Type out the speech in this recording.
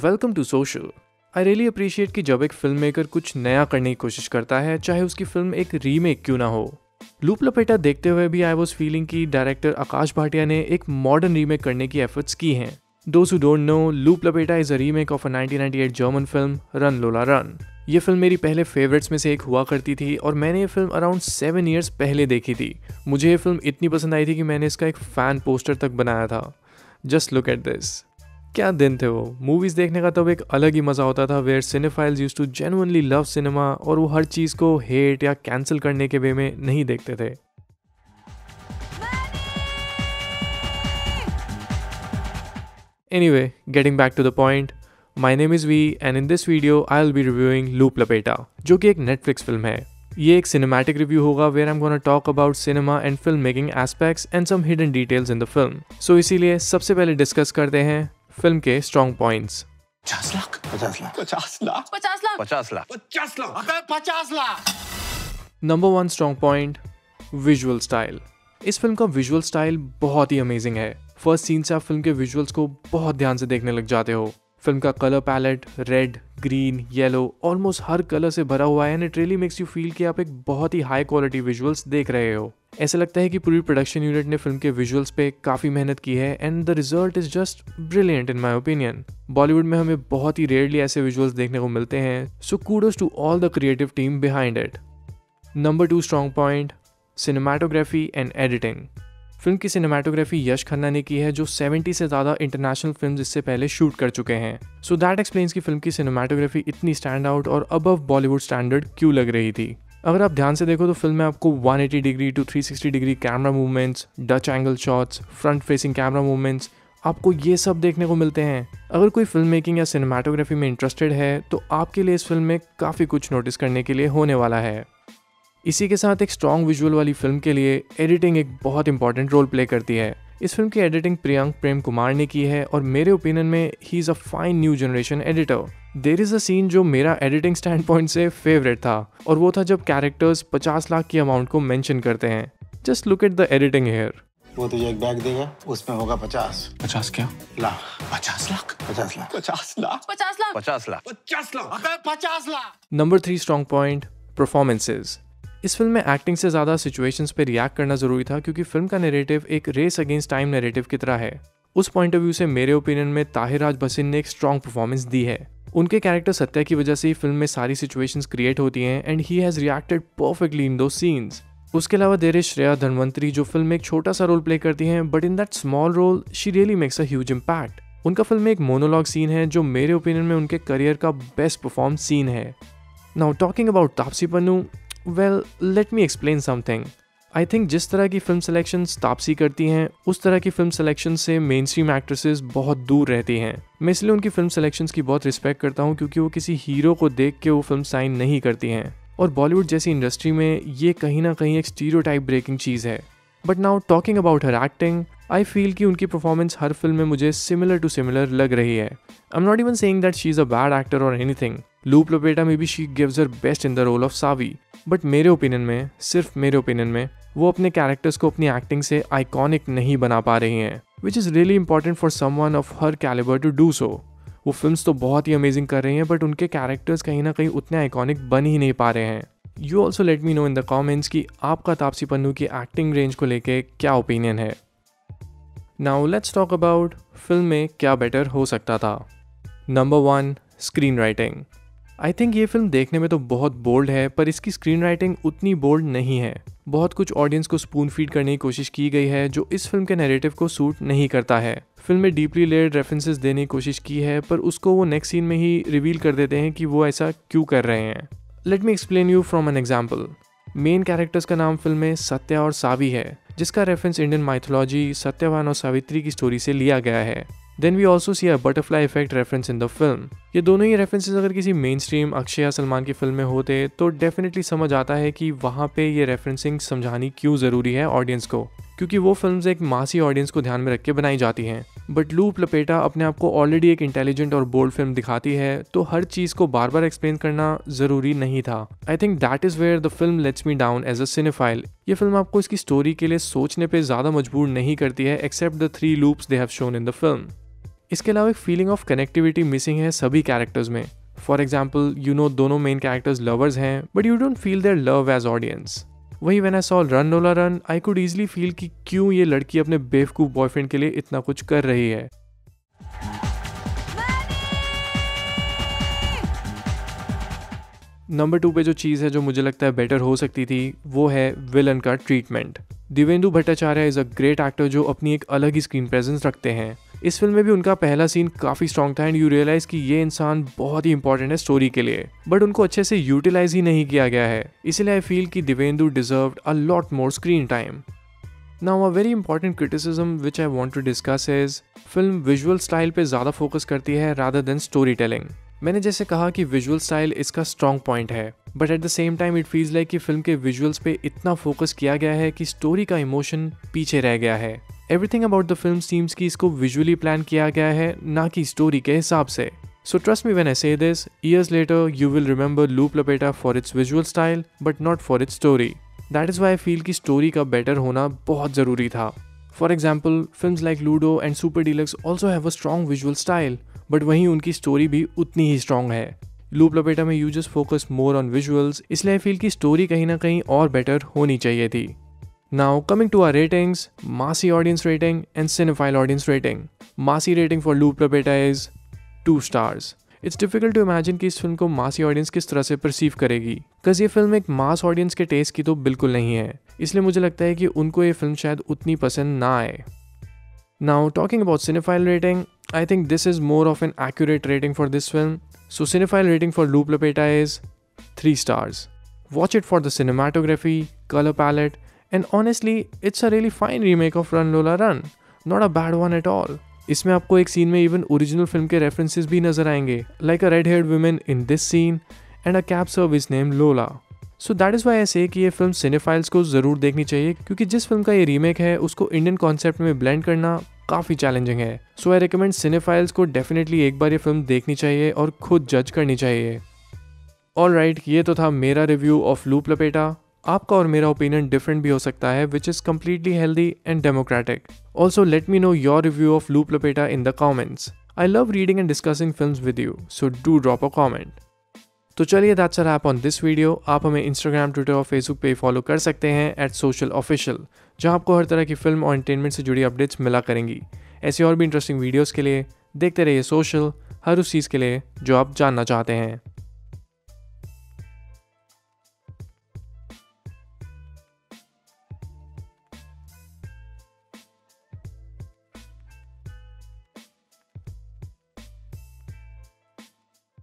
Welcome to social. I really appreciate कि जब एक फिल्म मेकर कुछ नया करने की कोशिश करता है, चाहे उसकी फिल्म एक रीमेक क्यों ना हो। लूप लपेटा देखते हुए भी आई वॉज फीलिंग कि डायरेक्टर आकाश भाटिया ने एक मॉडर्न रीमेक करने की एफर्ट्स की हैं। Those who don't know, loop Lapeta is a remake of a 1998 German film run Lola run. ये फिल्म मेरी पहले फेवरेट्स में से एक हुआ करती थी और मैंने ये फिल्म अराउंड 7 ईयर्स पहले देखी थी। मुझे ये फिल्म इतनी पसंद आई थी कि मैंने इसका एक फ़ैन पोस्टर तक बनाया था। Just look at this. क्या दिन थे वो। मूवीज़ देखने का तब एक अलग ही मज़ा होता था, where cinephiles used to genuinely love cinema, और वो हर चीज़ को हेट या कैंसिल करने के वे में नहीं देखते थे। Anyway, getting back to the point, My name is V and in this video I'll be reviewing Loop Lapeta, जो कि एक Netflix फिल्म है। ये एक cinematic review होगा where I'm gonna talk about cinema and filmmaking aspects and some hidden details in the film. So इसीलिए सबसे पहले discuss करते हैं फिल्म के strong points। 50 lakh 50 lakh 50 lakh 50 lakh 50 lakh 50 lakh 50 lakh. Number 1 strong point, visual style। इस फिल्म का visual style बहुत ही amazing है। First scene से आप फिल्म के visuals को बहुत ध्यान से देखने लग जाते हो। फिल्म का colour palette red, green, yellow, almost हर कलर से भरा हुआ है and it really makes you feel कि आप एक बहुत ही हाई क्वालिटी विजुअल्स देख रहे हो। ऐसा लगता है कि पूरी प्रोडक्शन यूनिट ने फिल्म के विजुअल्स पे काफ़ी मेहनत की है and the result is just brilliant in my opinion. Bollywood में हमें बहुत ही रेयरली ऐसे विजुअल्स देखने को मिलते हैं, so kudos to all the creative team behind it. Number 2 strong point, cinematography and editing. Film की सिनेमाटोग्राफी यश खन्ना ने की है, जो 70 से ज़्यादा इंटरनेशनल फिल्म्स इससे पहले शूट कर चुके हैं। सो दैट एक्सप्लेन्स कि फिल्म की सिनेमाटोग्राफी इतनी स्टैंड आउट और अबव बॉलीवुड स्टैंडर्ड क्यों लग रही थी। अगर आप ध्यान से देखो तो फिल्म में आपको 180 degree to 360 degree camera movements, Dutch angle shots, front facing camera movements, आपको ये सब देखने को मिलते हैं। अगर कोई फिल्म मेकिंग या सिनेमाटोग्राफी में इंटरेस्टेड है तो आपके लिए इस फिल्म में काफ़ी कुछ नोटिस करने के लिए होने वाला है। इसी के साथ एक स्ट्रॉन्ग विजुअल वाली फिल्म के लिए एडिटिंग एक बहुत इंपॉर्टेंट रोल प्ले करती है। इस फिल्म की एडिटिंग प्रियंक प्रेम कुमार ने की है और मेरे ओपिनियन में he is a fine new generation editor. There is a scene जो मेरा एडिटिंग स्टैंड पॉइंट से फेवरेट था और वो था जब कैरेक्टर्स 50 लाख की अमाउंट को मेंशन करते हैं। Just look at the editing here. वो तुझे एक बैग देगा, उसमें होगा 50 क्या lakh 50 lakh 50 lakh 50 lakh 50 lakh 50 lakh 50 lakh 50 lakh. Number 3 strong point, performances. इस फिल्म में एक्टिंग से ज़्यादा सिचुएशंस पे रिएक्ट करना ज़रूरी था, क्योंकि फिल्म का नैरेटिव एक रेस अगेंस्ट टाइम नैरेटिव की तरह है। उस पॉइंट ऑफ व्यू से मेरे ओपिनियन में ताहिर राज भसीन ने एक स्ट्रॉन्ग परफॉर्मेंस दी है। उनके कैरेक्टर सत्या की वजह से ही फिल्म में सारी सिचुएशंस क्रिएट होती हैं and he has reacted perfectly in दो सीन्स। उसके अलावा देयर इज श्रेया धनवंतरी, जो फिल्म में एक छोटा सा रोल प्ले करती हैं, but in that small role she really makes a huge impact. उनका फिल्म में एक मोनोलॉग सीन है जो मेरे ओपिनियन में उनके करियर का बेस्ट परफॉर्म सीन है। Now talking about Taapsee Pannu, well let me explain something. I think जिस तरह की फिल्म सेलेक्शंस तापसी करती हैं, उस तरह की फिल्म सेलेक्शन से मेन स्ट्रीम एक्ट्रेसेस बहुत दूर रहती हैं। मैं इसलिए उनकी फिल्म सेलेक्शंस की बहुत रिस्पेक्ट करता हूँ, क्योंकि वो किसी हीरो को देख के वो फिल्म साइन नहीं करती हैं और बॉलीवुड जैसी इंडस्ट्री में ये कहीं ना कहीं एक स्टीरियोटाइप ब्रेकिंग चीज़ है। But now talking about her acting, I feel कि उनकी परफॉर्मेंस हर फिल्म में मुझे सिमिलर टू सिमिलर लग रही है। I am not even saying that she is a bad actor और एनीथिंग। लूप लपेटा में भी she gives her best in the role of Savi, but मेरे ओपिनियन में, सिर्फ मेरे ओपिनियन में, वो अपने कैरेक्टर्स को अपनी एक्टिंग से आइकॉनिक नहीं बना पा रही हैं, which is really important for someone of her calibre to do so. वो फिल्म्स तो बहुत ही अमेजिंग कर रही हैं, बट उनके कैरेक्टर्स कहीं ना कहीं उतने आइकॉनिक बन ही नहीं पा रहे हैं। You also let me know in the comments कि आपका तापसी पन्नू की एक्टिंग रेंज को लेके क्या ओपिनियन है। Now let's talk about film में क्या बेटर हो सकता था। Number 1 screenwriting. I think ये फिल्म देखने में तो बहुत बोल्ड है, पर इसकी स्क्रीन राइटिंग उतनी बोल्ड नहीं है। बहुत कुछ ऑडियंस को स्पून फीड करने की कोशिश की गई है, जो इस फिल्म के नैरेटिव को सूट नहीं करता है। फिल्म में डीपली लेयर्ड रेफरेंसेस देने की कोशिश की है, पर उसको वो नेक्स्ट सीन में ही रिवील कर देते हैं कि वो ऐसा क्यों कर रहे हैं। Let me explain you from an example. Main characters का नाम फिल्म में सत्या और सावी है, जिसका रेफरेंस इंडियन माइथोलॉजी सत्यवान और सावित्री की स्टोरी से लिया गया है। Then we also see a butterfly effect reference in the film. ये दोनों ही रेफरेंसेज अगर किसी मेन स्ट्रीम अक्षय या सलमान की फिल्म में होते तो डेफिनेटली समझ आता है कि वहाँ पे ये रेफरेंसिंग समझानी क्यों ज़रूरी है ऑडियंस को, क्योंकि वो फिल्म्स एक मासी ऑडियंस को ध्यान में रख के बनाई जाती हैं। बट लूप लपेटा अपने आप को ऑलरेडी एक इंटेलिजेंट और बोल्ड फिल्म दिखाती है, तो हर चीज़ को बार बार एक्सप्लेन करना ज़रूरी नहीं था। I think that is where the film lets me down as a cinephile. ये फिल्म आपको इसकी स्टोरी के लिए सोचने पर ज़्यादा मजबूर नहीं करती है, except the 3 loops they have shown in the film. इसके अलावा एक फीलिंग ऑफ कनेक्टिविटी मिसिंग है सभी कैरेक्टर्स में। फॉर एग्जाम्पल दोनों मेन कैरेक्टर्स लवर्स हैं but you don't feel their love as audience. वही when I saw Run Lola Run I could easily feel कि क्यों ये लड़की अपने बेवकूफ बॉयफ्रेंड के लिए इतना कुछ कर रही है। नंबर 2 पे जो चीज़ है जो मुझे लगता है बेटर हो सकती थी वो है विलन का treatment. Divyendu Bhattacharya is a great actor जो अपनी एक अलग ही स्क्रीन प्रेजेंस रखते हैं। इस फिल्म में भी उनका पहला सीन काफ़ी स्ट्रॉन्ग था एंड यू रियलाइज़ कि ये इंसान बहुत ही इंपॉर्टेंट है स्टोरी के लिए, बट उनको अच्छे से यूटिलाइज ही नहीं किया गया है। इसलिए आई फील कि Divyendu deserved a lot more screen time. Now a very important criticism which I want to discuss is film visual style पे ज़्यादा फोकस करती है रादर देन स्टोरी टेलिंग। मैंने जैसे कहा कि विजुअल स्टाइल इसका स्ट्रॉन्ग पॉइंट है, but at the same time it feels like कि फिल्म के विजुअल्स पे इतना फोकस किया गया है कि स्टोरी का इमोशन पीछे रह गया है। Everything about the film seems कि इसको विजुअली प्लान किया गया है ना कि स्टोरी के हिसाब से। So trust me when I say this, years later you will remember loop Lapeta for its visual style but not for its story. That is why I feel कि स्टोरी का बेटर होना बहुत ज़रूरी था। For example films like ludo and super deluxe also have a strong visual style, but वहीं उनकी story भी उतनी ही स्ट्रॉन्ग है। लूप लपेटा में you just focus more on visuals, इसलिए आई फील की स्टोरी कहीं ना कहीं और बेटर होनी चाहिए थी। Now coming to our ratings, massy audience rating and cinephile audience rating. Massy rating for loop Lapeta is 2 stars। It's difficult to imagine कि इस फिल्म को मासी ऑडियंस किस तरह से परसीव करेगी, बिकॉज ये फिल्म एक मास ऑडियंस के टेस्ट की तो बिल्कुल नहीं है, इसलिए मुझे लगता है कि उनको ये फिल्म शायद उतनी पसंद ना आए। Now talking about cinephile rating, I think this is more of an accurate rating for this film. So cinephile rating for Looop Lapeta is 3 stars. Watch it for the cinematography, color palette, and honestly, it's a really fine remake of Run Lola Run. Not a bad one at all. इसमें आपको एक scene में even original film के references भी नजर आएंगे, like a red-haired woman in this scene and a cab service named Lola. So that is why I say कि ये film cinephiles को जरूर देखनी चाहिए, क्योंकि जिस film का ये remake है, उसको Indian concept में blend करना काफ़ी चैलेंजिंग है। सो आई रिकमेंड सिनेफाइल्स को डेफिनेटली एक बार ये फिल्म देखनी चाहिए और खुद जज करनी चाहिए। ऑलराइट, ये तो था मेरा रिव्यू ऑफ लूप लपेटा। आपका और मेरा ओपिनियन डिफरेंट भी हो सकता है, which is completely healthy and democratic. Also let me know your review of loop Lapeta in the comments. I love reading and discussing films with you, so do drop a comment. तो चलिए, that's a wrap on this video. आप हमें Instagram, Twitter और Facebook पे follow कर सकते हैं @socialofficial, जहां आपको हर तरह की फिल्म और एंटरटेनमेंट से जुड़ी अपडेट्स मिला करेंगी। ऐसी और भी इंटरेस्टिंग वीडियोस के लिए देखते रहिए सोशल, हर उस चीज़ के लिए जो आप जानना चाहते हैं।